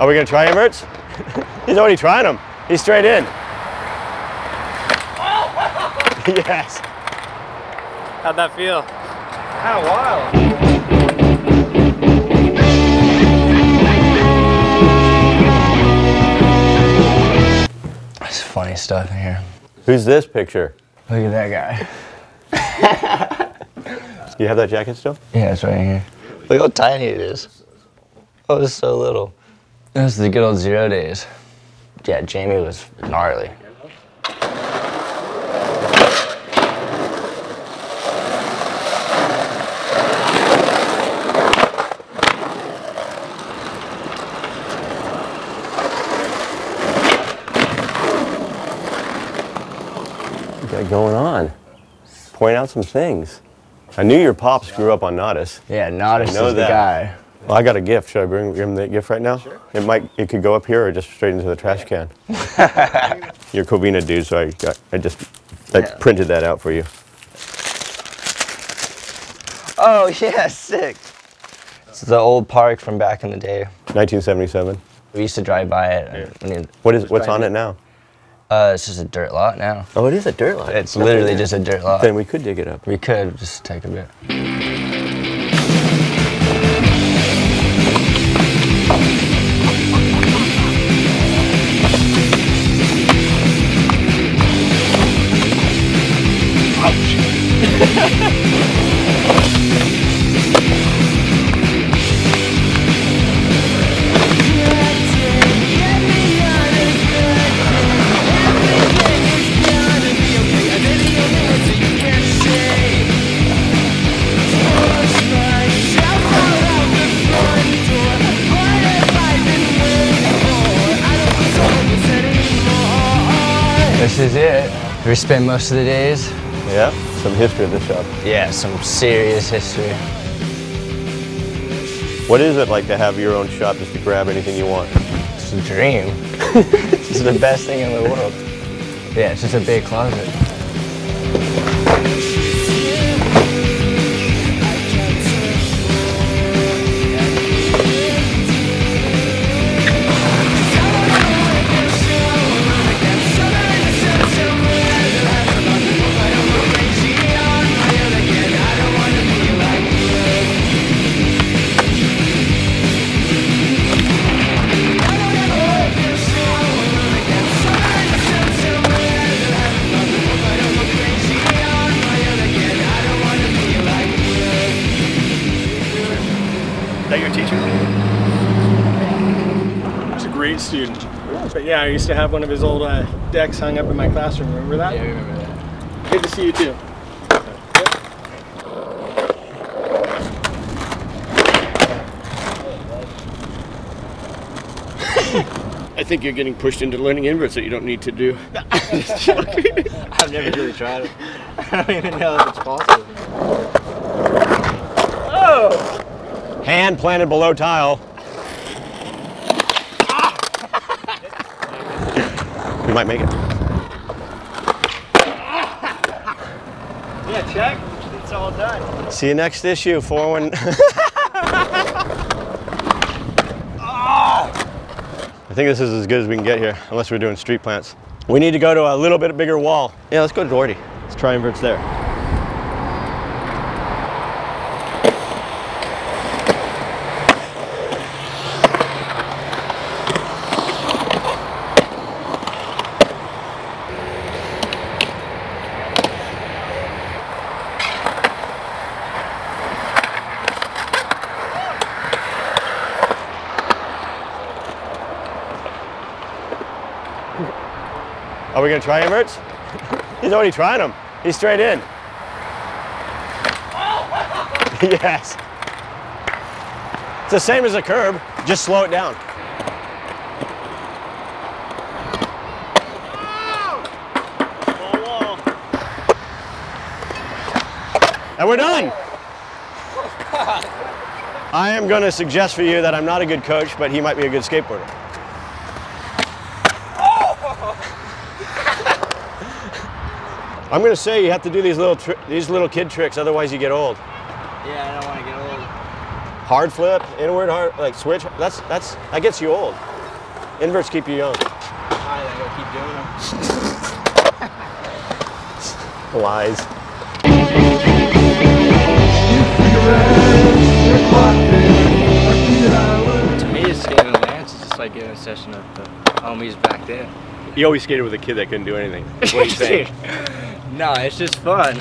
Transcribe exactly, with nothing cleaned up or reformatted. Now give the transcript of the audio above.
Are we going to try Emmerts? He's already trying them. He's straight in. Yes. How'd that feel? Kind of wild. It's funny stuff in here. Who's this picture? Look at that guy. Do you have that jacket still? Yeah, it's right here. Look how tiny it is. Oh, it's so little. This is the good old zero days. Yeah, Jamie was gnarly. Going on. Point out some things. I knew your pops grew up on Nottis. Yeah, Nottis is the guy. Well, I got a gift. Should I bring him the gift right now? Sure. It might, it could go up here or just straight into the trash can. You're Covina dude, so I got, I just I yeah. printed that out for you. Oh yeah, sick. It's the old park from back in the day. nineteen seventy-seven. We used to drive by it. Yeah. I mean, what is what's on it now? Uh, it's just a dirt lot now. Oh, it is a dirt lot. It's literally just a dirt lot. Then we could dig it up. We could just take a bit. This is it. We spend most of the days. Yeah, some history of the shop. Yeah, some serious history. What is it like to have your own shop just to grab anything you want? It's a dream. It's the best thing in the world. Yeah, it's just a big closet. Student. But yeah, I used to have one of his old uh, decks hung up in my classroom. Remember that? Yeah, I remember that. Good to see you too. I think you're getting pushed into learning inverts that you don't need to do. I've never really tried it. I don't even know if it's possible. Oh! Hand planted below tile. We might make it. Yeah, check. It's all done. See you next issue, four one. I think this is as good as we can get here, unless we're doing street plants. We need to go to a little bit bigger wall. Yeah, let's go to Duarte. Let's try inverts there. Are we going to try Emmerts? He's already trying them. He's straight in. Yes. It's the same as a curb, just slow it down. And we're done. I am going to suggest for you that I'm not a good coach, but he might be a good skateboarder. I'm gonna say you have to do these little these little kid tricks, otherwise you get old. Yeah, I don't want to get old. Hard flip, inward hard, like switch. That's that's that gets you old. Inverts keep you young. All right, I gotta keep doing them. Lies. To me, it's skating with Lance is just like getting a session of the homies back there. You always skated with a kid that couldn't do anything. What do you think? No, it's just fun.